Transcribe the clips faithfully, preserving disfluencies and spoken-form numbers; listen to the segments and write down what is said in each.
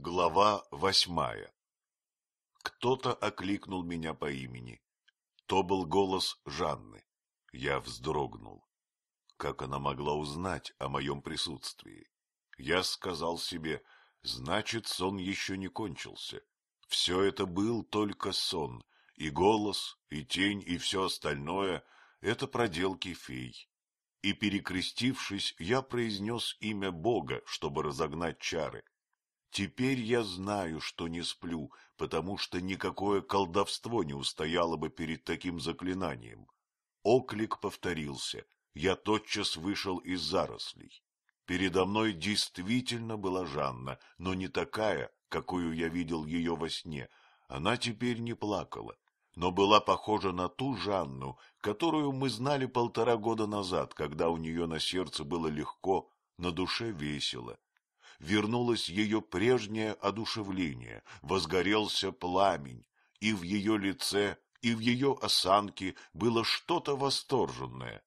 Глава восьмая. Кто-то окликнул меня по имени. То был голос Жанны. Я вздрогнул. Как она могла узнать о моем присутствии? Я сказал себе, значит, сон еще не кончился. Все это был только сон, и голос, и тень, и все остальное — это проделки фей. И, перекрестившись, я произнес имя Бога, чтобы разогнать чары. Теперь я знаю, что не сплю, потому что никакое колдовство не устояло бы перед таким заклинанием. Оклик повторился. Я тотчас вышел из зарослей. Передо мной действительно была Жанна, но не такая, какую я видел ее во сне. Она теперь не плакала, но была похожа на ту Жанну, которую мы знали полтора года назад, когда у нее на сердце было легко, на душе весело. Вернулось ее прежнее одушевление, возгорелся пламень, и в ее лице, и в ее осанке было что-то восторженное.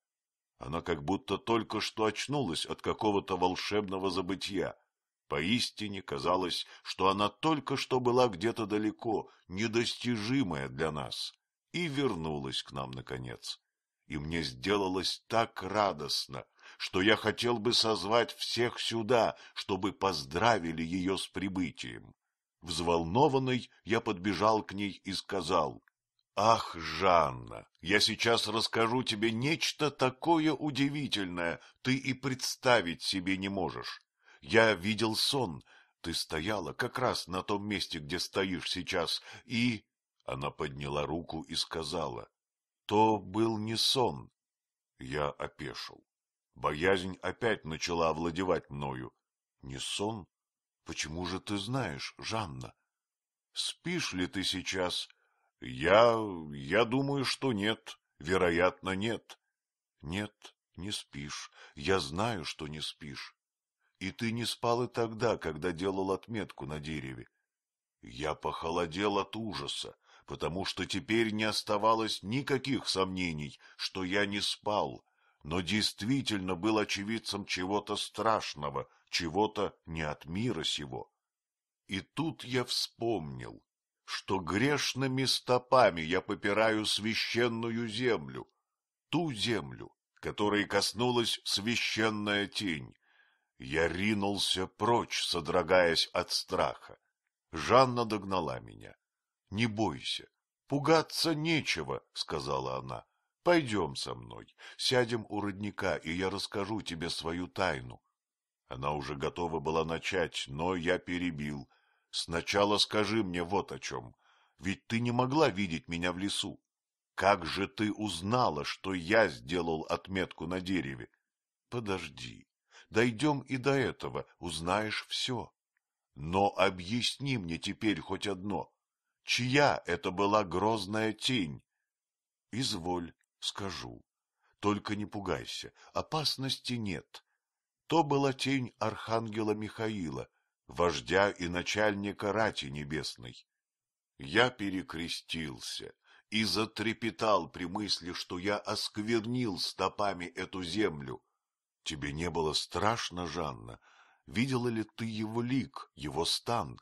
Она как будто только что очнулась от какого-то волшебного забытья. Поистине казалось, что она только что была где-то далеко, недостижимая для нас, и вернулась к нам наконец. И мне сделалось так радостно, что я хотел бы созвать всех сюда, чтобы поздравили ее с прибытием. Взволнованный я подбежал к ней и сказал: «Ах, Жанна, я сейчас расскажу тебе нечто такое удивительное, ты и представить себе не можешь. Я видел сон, ты стояла как раз на том месте, где стоишь сейчас, и...» Она подняла руку и сказала: «То был не сон». Я опешил. Боязнь опять начала овладевать мною. «Не сон? Почему же ты знаешь, Жанна? Спишь ли ты сейчас?» «Я... я думаю, что нет. Вероятно, нет». «Нет, не спишь. Я знаю, что не спишь. И ты не спал и тогда, когда делал отметку на дереве». Я похолодел от ужаса, потому что теперь не оставалось никаких сомнений, что я не спал, но действительно был очевидцем чего-то страшного, чего-то не от мира сего. И тут я вспомнил, что грешными стопами я попираю священную землю, ту землю, которой коснулась священная тень. Я ринулся прочь, содрогаясь от страха. Жанна догнала меня. — Не бойся, пугаться нечего, — сказала она. — Пойдем со мной, сядем у родника, и я расскажу тебе свою тайну. Она уже готова была начать, но я перебил. — Сначала скажи мне вот о чем. Ведь ты не могла видеть меня в лесу. Как же ты узнала, что я сделал отметку на дереве? — Подожди, дойдем и до этого, узнаешь все. Но объясни мне теперь хоть одно. Чья это была грозная тень? — Изволь, скажу. Только не пугайся, опасности нет. То была тень архангела Михаила, вождя и начальника рати небесной. Я перекрестился и затрепетал при мысли, что я осквернил стопами эту землю. — Тебе не было страшно, Жанна? Видела ли ты его лик, его стан?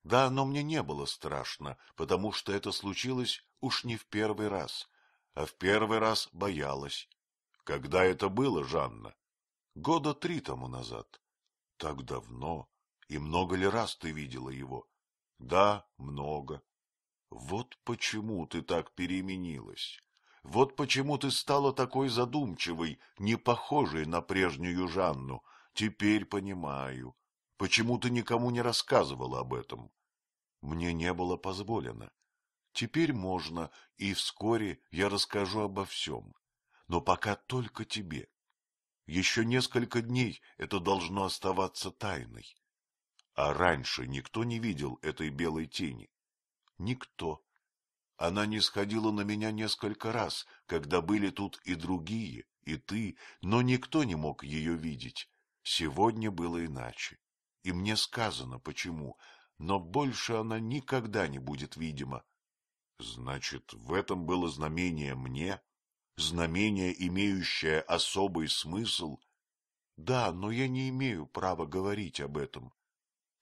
— Да, но мне не было страшно, потому что это случилось уж не в первый раз, а в первый раз боялась. — Когда это было, Жанна? — Года три тому назад. — Так давно. И много ли раз ты видела его? — Да, много. — Вот почему ты так переменилась. Вот почему ты стала такой задумчивой, не похожей на прежнюю Жанну. Теперь понимаю, почему ты никому не рассказывала об этом. Мне не было позволено. Теперь можно, и вскоре я расскажу обо всем. Но пока только тебе. Еще несколько дней это должно оставаться тайной. А раньше никто не видел этой белой тени? Никто. Она нисходила на меня несколько раз, когда были тут и другие, и ты, но никто не мог ее видеть. Сегодня было иначе. И мне сказано, почему, но больше она никогда не будет видима. Значит, в этом было знамение мне? Знамение, имеющее особый смысл? Да, но я не имею права говорить об этом.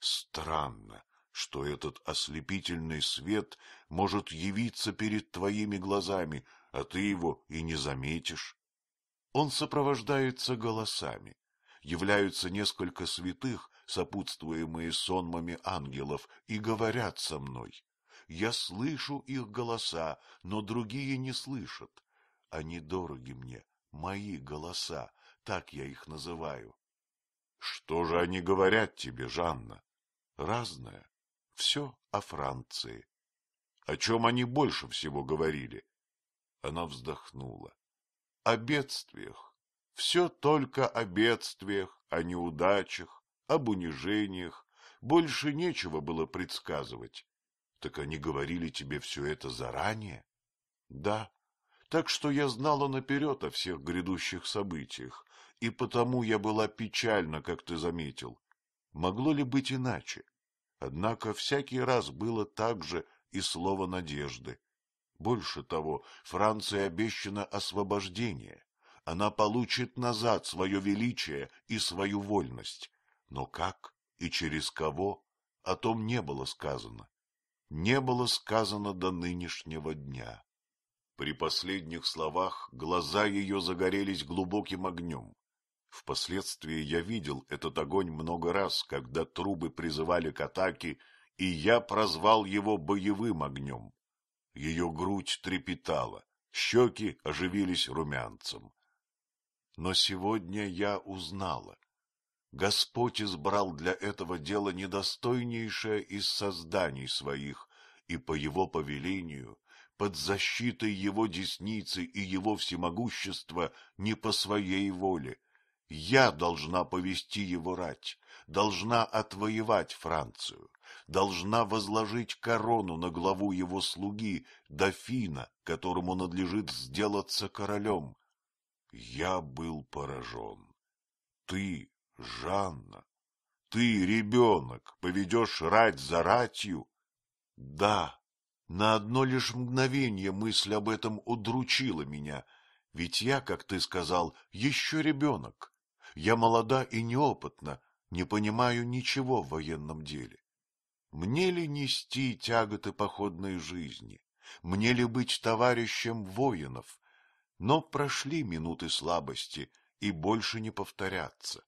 Странно, что этот ослепительный свет может явиться перед твоими глазами, а ты его и не заметишь. Он сопровождается голосами. Являются несколько святых, сопутствуемые сонмами ангелов, и говорят со мной. Я слышу их голоса, но другие не слышат. Они дороги мне, мои голоса, так я их называю. — Что же они говорят тебе, Жанна? — Разное. Все о Франции. — О чем они больше всего говорили? Она вздохнула. — О бедствиях. Все только о бедствиях, о неудачах, об унижениях. Больше нечего было предсказывать. — Так они говорили тебе все это заранее? — Да. Так что я знала наперед о всех грядущих событиях, и потому я была печальна, как ты заметил. Могло ли быть иначе? Однако всякий раз было так же и слово надежды. Больше того, Франции обещано освобождение. Она получит назад свое величие и свою вольность. Но как и через кого, о том не было сказано. Не было сказано до нынешнего дня. При последних словах глаза ее загорелись глубоким огнем. Впоследствии я видел этот огонь много раз, когда трубы призывали к атаке, и я прозвал его боевым огнем. Ее грудь трепетала, щеки оживились румянцем. Но сегодня я узнала. Господь избрал для этого дела недостойнейшее из созданий своих, и по его повелению... Под защитой его десницы и его всемогущества не по своей воле. Я должна повести его рать, должна отвоевать Францию, должна возложить корону на главу его слуги, дофина, которому надлежит сделаться королем. Я был поражен. Ты, Жанна, ты, ребенок, поведешь рать за ратью? Да. На одно лишь мгновение мысль об этом удручила меня, ведь я, как ты сказал, еще ребенок. Я молода и неопытна, не понимаю ничего в военном деле. Мне ли нести тяготы походной жизни? Мне ли быть товарищем воинов? Но прошли минуты слабости, и больше не повторятся.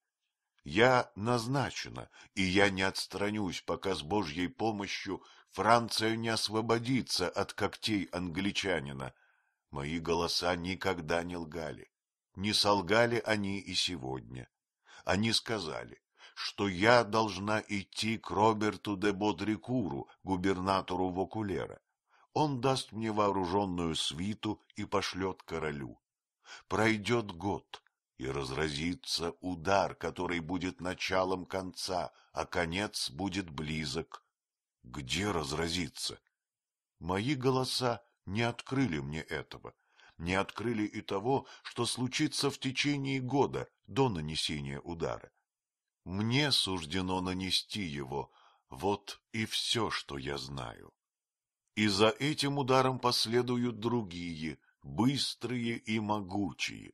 Я назначена, и я не отстранюсь, пока с Божьей помощью Франция не освободится от когтей англичанина. Мои голоса никогда не лгали. Не солгали они и сегодня. Они сказали, что я должна идти к Роберту де Бодрикуру, губернатору Вокулера. Он даст мне вооруженную свиту и пошлет королю. Пройдет год, и разразится удар, который будет началом конца, а конец будет близок. Где разразиться? Мои голоса не открыли мне этого, не открыли и того, что случится в течение года до нанесения удара. Мне суждено нанести его, вот и все, что я знаю. И за этим ударом последуют другие, быстрые и могучие.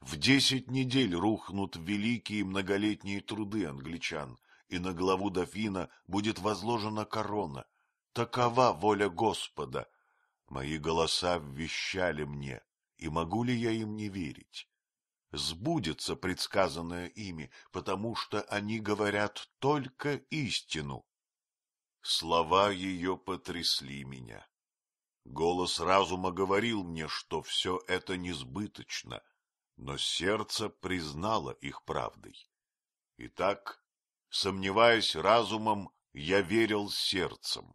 В десять недель рухнут великие многолетние труды англичан, и на главу дофина будет возложена корона. Такова воля Господа. Мои голоса вещали мне, и могу ли я им не верить? Сбудется предсказанное ими, потому что они говорят только истину. Слова ее потрясли меня. Голос разума говорил мне, что все это несбыточно, но сердце признало их правдой. Итак... Сомневаясь разумом, я верил сердцем.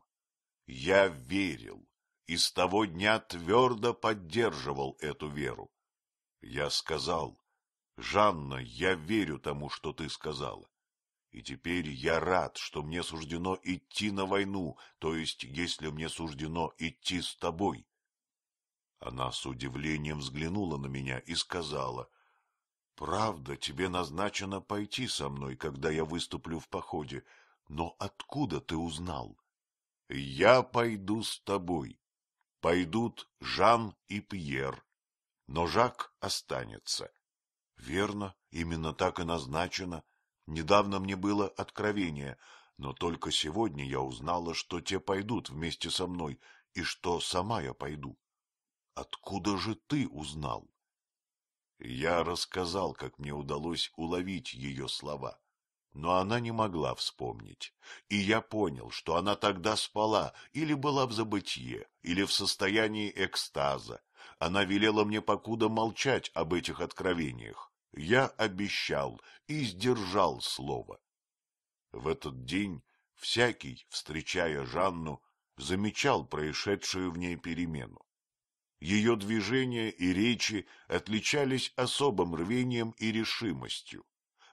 Я верил, и с того дня твердо поддерживал эту веру. Я сказал: Жанна, я верю тому, что ты сказала. И теперь я рад, что мне суждено идти на войну, то есть, если мне суждено идти с тобой. Она с удивлением взглянула на меня и сказала: правда, тебе назначено пойти со мной, когда я выступлю в походе, но откуда ты узнал? Я пойду с тобой. Пойдут Жан и Пьер, но Жак останется. Верно, именно так и назначено. Недавно мне было откровение. Но только сегодня я узнала, что те пойдут вместе со мной, и что сама я пойду. Откуда же ты узнал? Я рассказал, как мне удалось уловить ее слова, но она не могла вспомнить, и я понял, что она тогда спала или была в забытье, или в состоянии экстаза. Она велела мне покуда молчать об этих откровениях. Я обещал и сдержал слово. В этот день всякий, встречая Жанну, замечал происшедшую в ней перемену. Ее движения и речи отличались особым рвением и решимостью.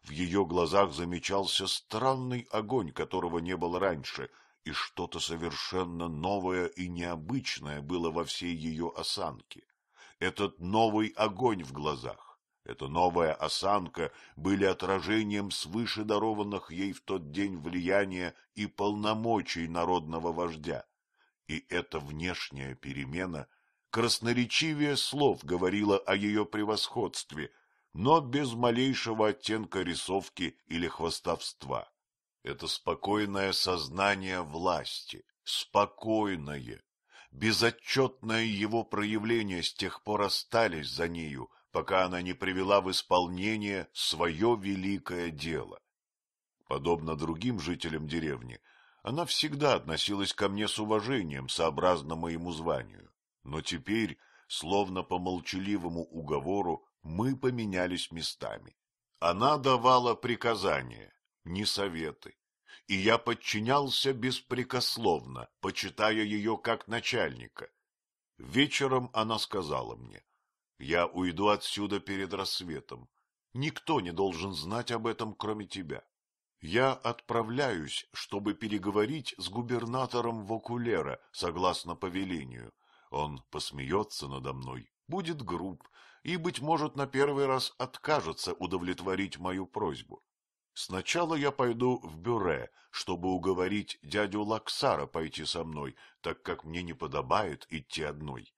В ее глазах замечался странный огонь, которого не было раньше, и что-то совершенно новое и необычное было во всей ее осанке. Этот новый огонь в глазах, эта новая осанка были отражением свыше дарованных ей в тот день влияния и полномочий народного вождя. И эта внешняя перемена красноречивее слов говорила о ее превосходстве, но без малейшего оттенка рисовки или хвастовства. Это спокойное сознание власти, спокойное, безотчетное его проявление с тех пор остались за нею, пока она не привела в исполнение свое великое дело. Подобно другим жителям деревни, она всегда относилась ко мне с уважением, сообразно моему званию. Но теперь, словно по молчаливому уговору, мы поменялись местами. Она давала приказания, не советы, и я подчинялся беспрекословно, почитая ее как начальника. Вечером она сказала мне: «Я уйду отсюда перед рассветом. Никто не должен знать об этом, кроме тебя. Я отправляюсь, чтобы переговорить с губернатором Вокулёра, согласно повелению. Он посмеется надо мной, будет груб и, быть может, на первый раз откажется удовлетворить мою просьбу. Сначала я пойду в бюре, чтобы уговорить дядю Лаксара пойти со мной, так как мне не подобает идти одной.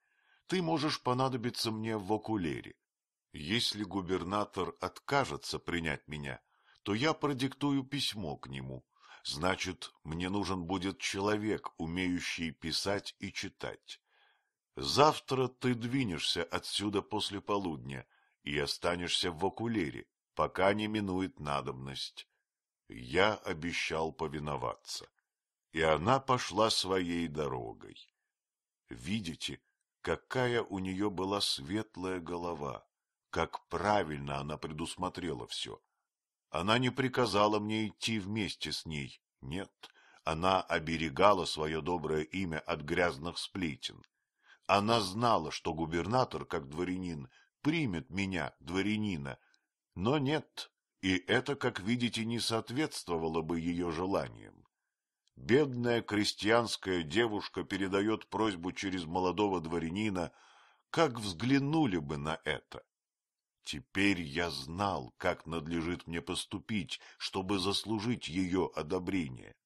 Ты можешь понадобиться мне в Вокулёре. Если губернатор откажется принять меня, то я продиктую письмо к нему. Значит, мне нужен будет человек, умеющий писать и читать. Завтра ты двинешься отсюда после полудня и останешься в Вокулёре, пока не минует надобность». Я обещал повиноваться, и она пошла своей дорогой. Видите, какая у нее была светлая голова, как правильно она предусмотрела все. Она не приказала мне идти вместе с ней, нет, она оберегала свое доброе имя от грязных сплетен. Она знала, что губернатор, как дворянин, примет меня, дворянина, но нет, и это, как видите, не соответствовало бы ее желаниям. Бедная крестьянская девушка передает просьбу через молодого дворянина, как взглянули бы на это. Теперь я знал, как надлежит мне поступить, чтобы заслужить ее одобрение.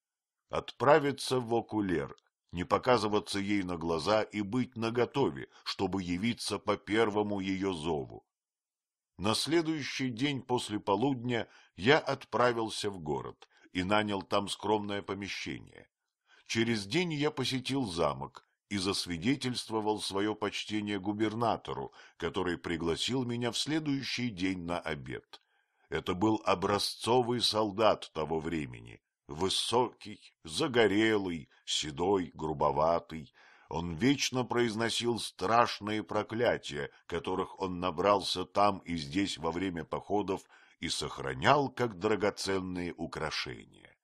Отправиться в Вокулёр, не показываться ей на глаза и быть наготове, чтобы явиться по первому ее зову. На следующий день после полудня я отправился в город и нанял там скромное помещение. Через день я посетил замок и засвидетельствовал свое почтение губернатору, который пригласил меня в следующий день на обед. Это был образцовый солдат того времени, высокий, загорелый, седой, грубоватый. Он вечно произносил страшные проклятия, которых он набрался там и здесь во время походов, и сохранял как драгоценные украшения.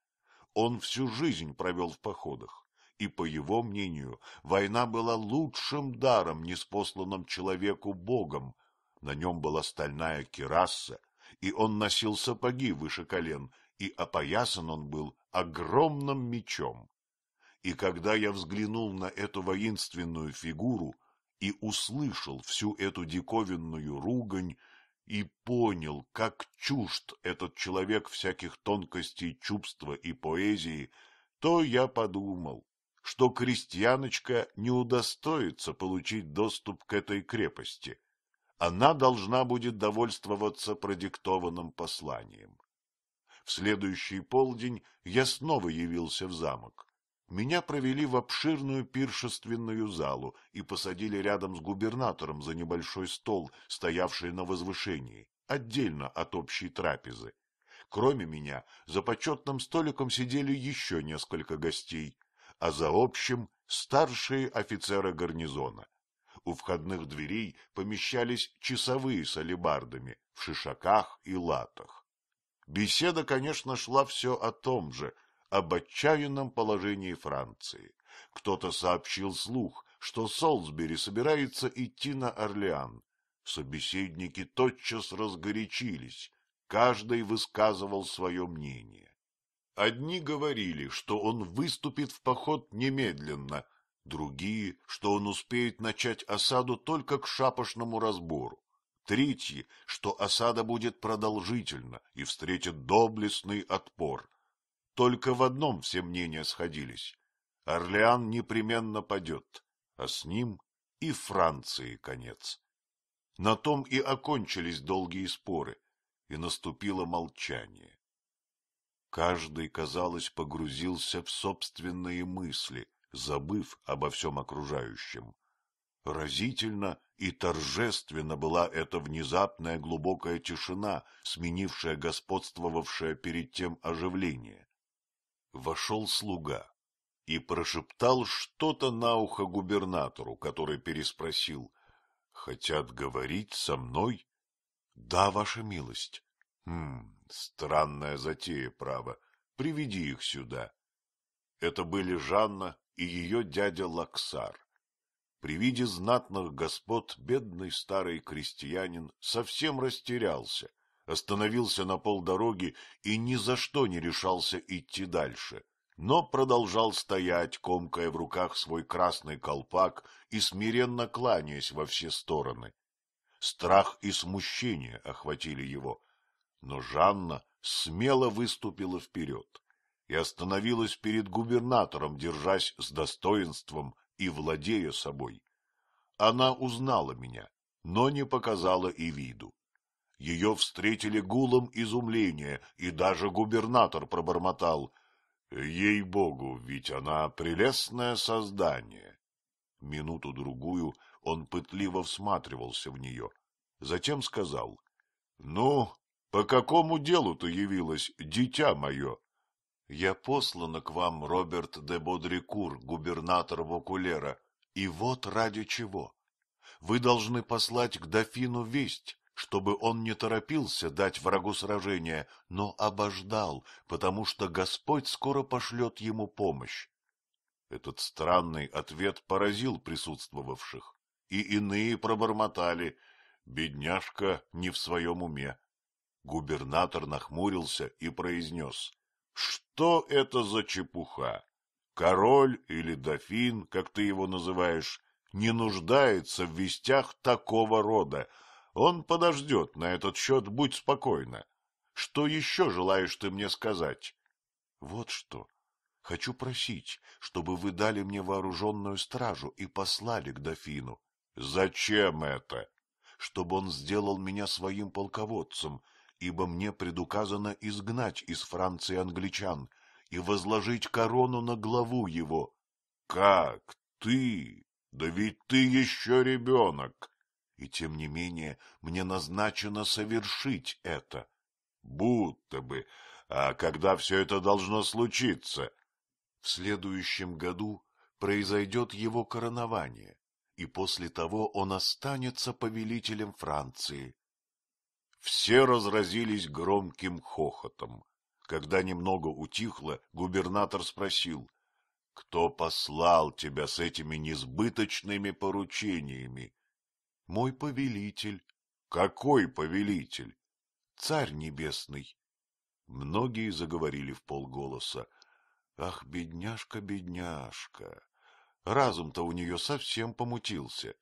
Он всю жизнь провел в походах, и, по его мнению, война была лучшим даром, ниспосланным человеку Богом. На нем была стальная кираса, и он носил сапоги выше колен, и опоясан он был огромным мечом. И когда я взглянул на эту воинственную фигуру и услышал всю эту диковинную ругань, и понял, как чужд этот человек всяких тонкостей чувства и поэзии, то я подумал, что крестьяночка не удостоится получить доступ к этой крепости. Она должна будет довольствоваться продиктованным посланием. В следующий полдень я снова явился в замок. Меня провели в обширную пиршественную залу и посадили рядом с губернатором за небольшой стол, стоявший на возвышении, отдельно от общей трапезы. Кроме меня, за почетным столиком сидели еще несколько гостей, а за общим — старшие офицеры гарнизона. У входных дверей помещались часовые с алебардами в шишаках и латах. Беседа, конечно, шла все о том же, об отчаянном положении Франции. Кто-то сообщил слух, что Солсбери собирается идти на Орлеан. Собеседники тотчас разгорячились, каждый высказывал свое мнение. Одни говорили, что он выступит в поход немедленно, другие, что он успеет начать осаду только к шапошному разбору, третьи, что осада будет продолжительна и встретит доблестный отпор. Только в одном все мнения сходились. Орлеан непременно падет, а с ним и Франции конец. На том и окончились долгие споры, и наступило молчание. Каждый, казалось, погрузился в собственные мысли, забыв обо всем окружающем. Разительно и торжественно была эта внезапная глубокая тишина, сменившая господствовавшее перед тем оживление. Вошел слуга и прошептал что-то на ухо губернатору, который переспросил: «Хотят говорить со мной?» — «Да, ваша милость». «Хм, странная затея, право. Приведи их сюда». Это были Жанна и ее дядя Лаксар. При виде знатных господ бедный старый крестьянин совсем растерялся, остановился на полдороги и ни за что не решался идти дальше, но продолжал стоять, комкая в руках свой красный колпак и смиренно кланяясь во все стороны. Страх и смущение охватили его, но Жанна смело выступила вперед и остановилась перед губернатором, держась с достоинством и владея собой. Она узнала меня, но не показала и виду. Ее встретили гулом изумления, и даже губернатор пробормотал: «Ей-богу, ведь она прелестное создание». Минуту-другую он пытливо всматривался в нее, затем сказал: «Ну, по какому делу ты явилась, дитя мое?» «Я послана к вам, Роберт де Бодрикур, губернатор Вокулёра, и вот ради чего. Вы должны послать к дофину весть, чтобы он не торопился дать врагу сражение, но обождал, потому что Господь скоро пошлет ему помощь». Этот странный ответ поразил присутствовавших, и иные пробормотали: «Бедняжка не в своем уме». Губернатор нахмурился и произнес: «Что это за чепуха? Король или дофин, как ты его называешь, не нуждается в вестях такого рода. Он подождет на этот счет, будь спокойна. Что еще желаешь ты мне сказать?» «Вот что. Хочу просить, чтобы вы дали мне вооруженную стражу и послали к дофину». «Зачем это?» «Чтобы он сделал меня своим полководцем, ибо мне предуказано изгнать из Франции англичан и возложить корону на главу его». «Как? Ты? Да ведь ты еще ребенок!» «И тем не менее мне назначено совершить это». «Будто бы. А когда все это должно случиться?» «В следующем году произойдет его коронование, и после того он останется повелителем Франции». Все разразились громким хохотом. Когда немного утихло, губернатор спросил: «Кто послал тебя с этими несбыточными поручениями?» «Мой повелитель». «Какой повелитель?» «Царь небесный». Многие заговорили вполголоса: «Ах, бедняжка, бедняжка! Разум-то у нее совсем помутился».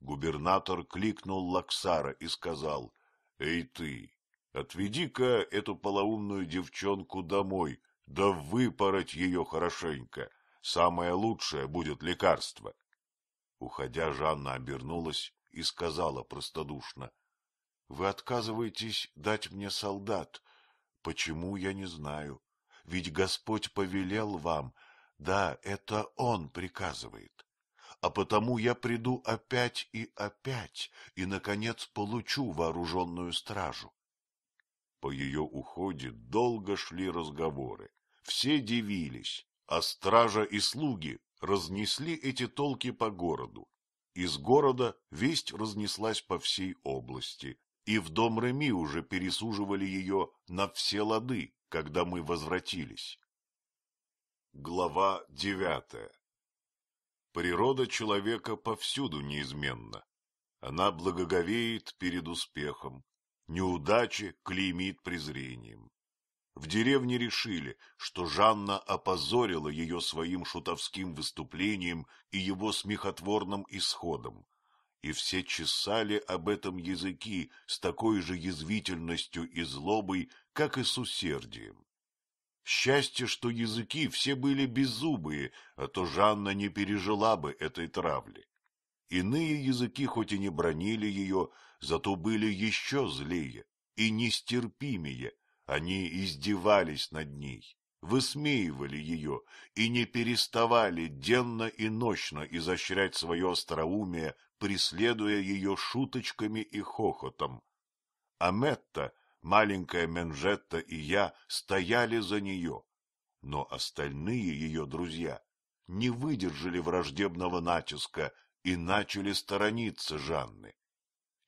Губернатор кликнул Лаксара и сказал: «Эй ты, отведи-ка эту полоумную девчонку домой, да выпороть ее хорошенько. Самое лучшее будет лекарство». Уходя, Жанна обернулась и сказала простодушно: «Вы отказываетесь дать мне солдат, Почему, я не знаю. Ведь Господь повелел вам. Да, это Он приказывает. А потому я приду опять и опять, и, наконец, получу вооруженную стражу. По ее уходе долго шли разговоры. Все дивились, а стража и слуги разнесли эти толки по городу. Из города весть разнеслась по всей области, и в дом Реми уже пересуживали ее на все лады, когда мы возвратились. Глава девятая. Природа человека повсюду неизменна. Она благоговеет перед успехом, неудачи клеймит презрением. В деревне решили, что Жанна опозорила ее своим шутовским выступлением и его смехотворным исходом, и все чесали об этом языки с такой же язвительностью и злобой, как и с усердием. Счастье, что языки все были беззубые, а то Жанна не пережила бы этой травли. Иные языки хоть и не бранили ее, зато были еще злее и нестерпимее. Они издевались над ней, высмеивали ее и не переставали денно и нощно изощрять свое остроумие, преследуя ее шуточками и хохотом. Амета, маленькая Менжетта и я стояли за нее, но остальные ее друзья не выдержали враждебного натиска и начали сторониться Жанны.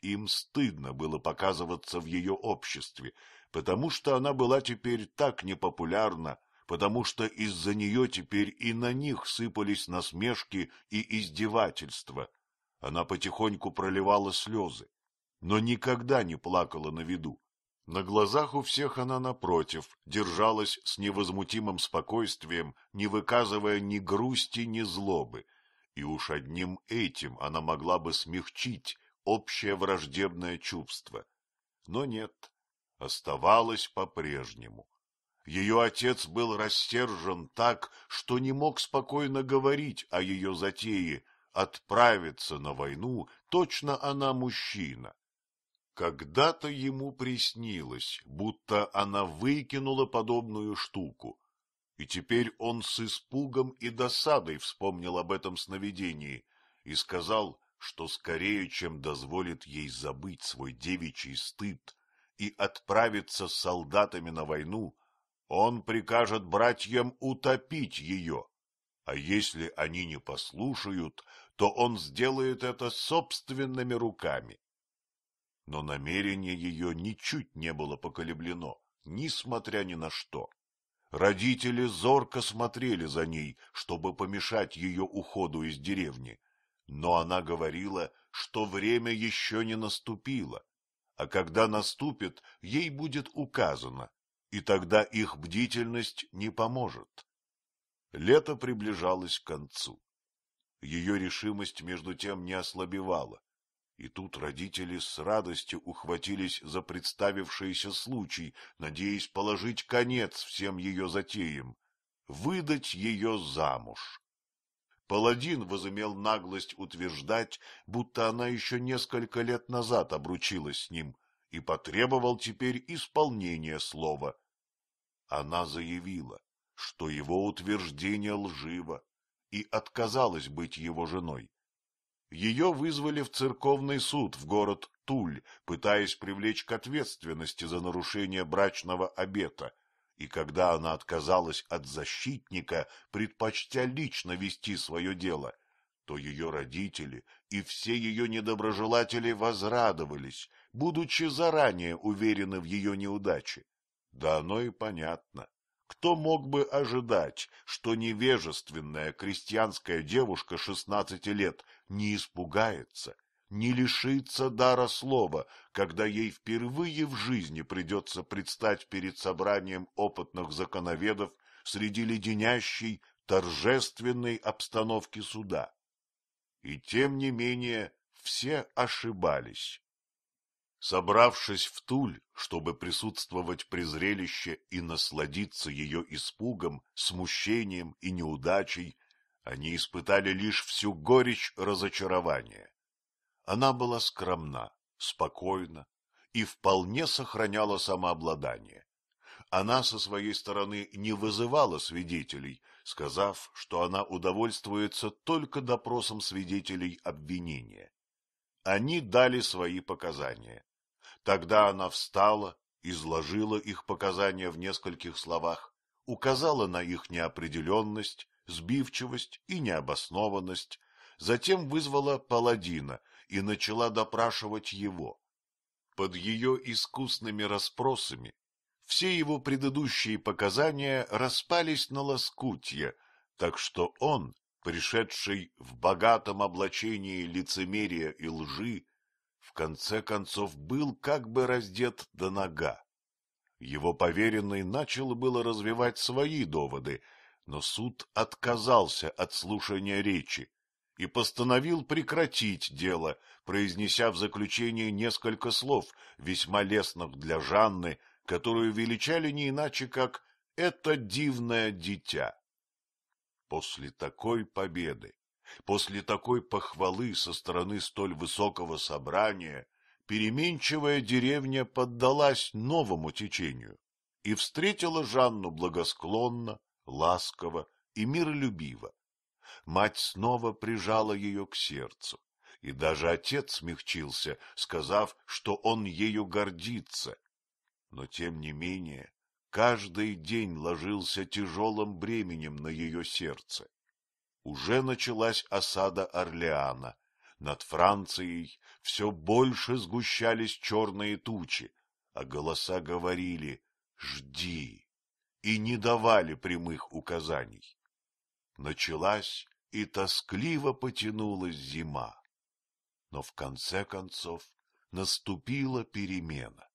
Им стыдно было показываться в ее обществе, потому что она была теперь так непопулярна, потому что из-за нее теперь и на них сыпались насмешки и издевательства. Она потихоньку проливала слезы, но никогда не плакала на виду. На глазах у всех она, напротив, держалась с невозмутимым спокойствием, не выказывая ни грусти, ни злобы, и уж одним этим она могла бы смягчить общее враждебное чувство. Но нет, оставалось по-прежнему. Ее отец был рассержен так, что не мог спокойно говорить о ее затее отправиться на войну, точно она мужчина. Когда-то ему приснилось, будто она выкинула подобную штуку, и теперь он с испугом и досадой вспомнил об этом сновидении и сказал, что скорее, чем дозволит ей забыть свой девичий стыд и отправиться с солдатами на войну, он прикажет братьям утопить ее, а если они не послушают, то он сделает это собственными руками. Но намерение ее ничуть не было поколеблено, несмотря ни на что. Родители зорко смотрели за ней, чтобы помешать ее уходу из деревни, но она говорила, что время еще не наступило, а когда наступит, ей будет указано, и тогда их бдительность не поможет. Лето приближалось к концу. Ее решимость между тем не ослабевала, и тут родители с радостью ухватились за представившийся случай, надеясь положить конец всем ее затеям, выдать ее замуж. Паладин возымел наглость утверждать, будто она еще несколько лет назад обручилась с ним, и потребовал теперь исполнения слова. Она заявила, что его утверждение лживо, и отказалась быть его женой. Ее вызвали в церковный суд в город Туль, пытаясь привлечь к ответственности за нарушение брачного обета, и когда она отказалась от защитника, предпочтя лично вести свое дело, то ее родители и все ее недоброжелатели возрадовались, будучи заранее уверены в ее неудаче. Да оно и понятно. Кто мог бы ожидать, что невежественная крестьянская девушка шестнадцати лет не испугается, не лишится дара слова, когда ей впервые в жизни придется предстать перед собранием опытных законоведов среди леденящей, торжественной обстановки суда? И тем не менее все ошибались. Собравшись в Туль, чтобы присутствовать при зрелище и насладиться ее испугом, смущением и неудачей, они испытали лишь всю горечь разочарования. Она была скромна, спокойна и вполне сохраняла самообладание. Она со своей стороны не вызывала свидетелей, сказав, что она удовольствуется только допросом свидетелей обвинения. Они дали свои показания. Тогда она встала, изложила их показания в нескольких словах, указала на их неопределенность, сбивчивость и необоснованность, затем вызвала паладина и начала допрашивать его. Под ее искусными расспросами все его предыдущие показания распались на лоскутья, так что он, пришедший в богатом облачении лицемерия и лжи, в конце концов был как бы раздет до нога. Его поверенный начал было развивать свои доводы, но суд отказался от слушания речи и постановил прекратить дело, произнеся в заключении несколько слов, весьма лестных для Жанны, которую величали не иначе, как «это дивное дитя». После такой победы, после такой похвалы со стороны столь высокого собрания, переменчивая деревня поддалась новому течению и встретила Жанну благосклонно, ласково и миролюбиво. Мать снова прижала ее к сердцу, и даже отец смягчился, сказав, что он ею гордится. Но, тем не менее, каждый день ложился тяжелым бременем на ее сердце. Уже началась осада Орлеана. Над Францией все больше сгущались черные тучи, а голоса говорили «Жди!» и не давали прямых указаний. Началась и тоскливо потянулась зима. Но в конце концов наступила перемена.